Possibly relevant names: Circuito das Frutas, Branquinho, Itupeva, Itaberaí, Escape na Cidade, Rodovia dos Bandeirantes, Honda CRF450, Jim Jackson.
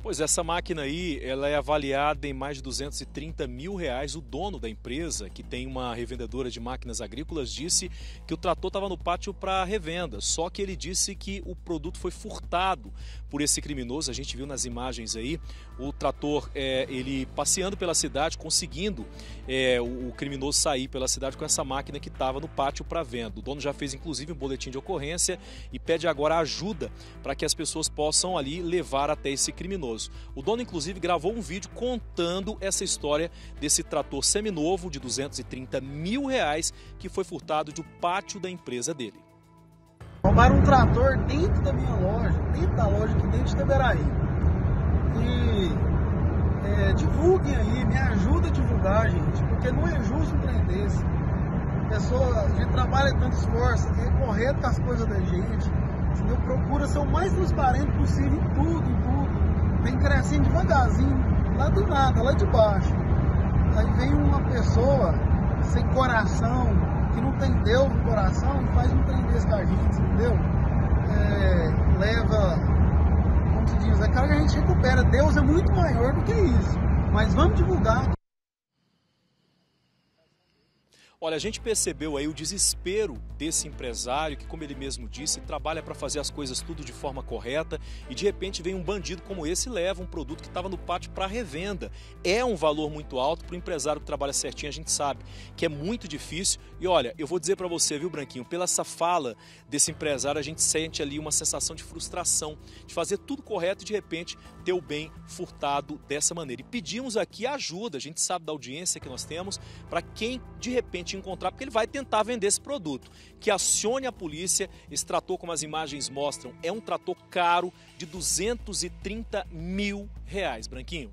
Pois essa máquina aí, ela é avaliada em mais de R$ 230 mil. O dono da empresa, que tem uma revendedora de máquinas agrícolas, disse que o trator estava no pátio para revenda, só que ele disse que o produto foi furtado por esse criminoso. A gente viu nas imagens aí o trator, ele passeando pela cidade, conseguindo o criminoso sair pela cidade com essa máquina que estava no pátio para venda. O dono já fez inclusive um boletim de ocorrência e pede agora ajuda para que as pessoas possam ali levar até esse criminoso. O dono, inclusive, gravou um vídeo contando essa história desse trator seminovo de R$ 230 mil que foi furtado de um pátio da empresa dele. Roubaram um trator dentro da minha loja, dentro da loja aqui dentro de Itaberaí. E divulguem aí, me ajuda a divulgar, gente, porque não é justo um trem desse. A gente trabalha tanto esforço, é correto com as coisas da gente, entendeu? Procura ser o mais transparente possível em tudo, Vem crescendo devagarzinho, lá do nada, lá de baixo. Aí vem uma pessoa sem coração, que não tem Deus no coração, e faz um trem desse da gente, entendeu? Leva, como se diz, é claro que a gente recupera. Deus é muito maior do que isso, mas vamos divulgar. Olha, a gente percebeu aí o desespero desse empresário que, como ele mesmo disse, trabalha para fazer as coisas tudo de forma correta e de repente vem um bandido como esse e leva um produto que estava no pátio para revenda. É um valor muito alto para o empresário que trabalha certinho, a gente sabe que é muito difícil. E olha, eu vou dizer para você, viu, Branquinho, pela essa fala desse empresário, a gente sente ali uma sensação de frustração, de fazer tudo correto e de repente ter o bem furtado dessa maneira. E pedimos aqui ajuda, a gente sabe da audiência que nós temos, para quem de repente encontrar, porque ele vai tentar vender esse produto, que acione a polícia. Esse trator, como as imagens mostram, é um trator caro de R$ 230 mil, Branquinho.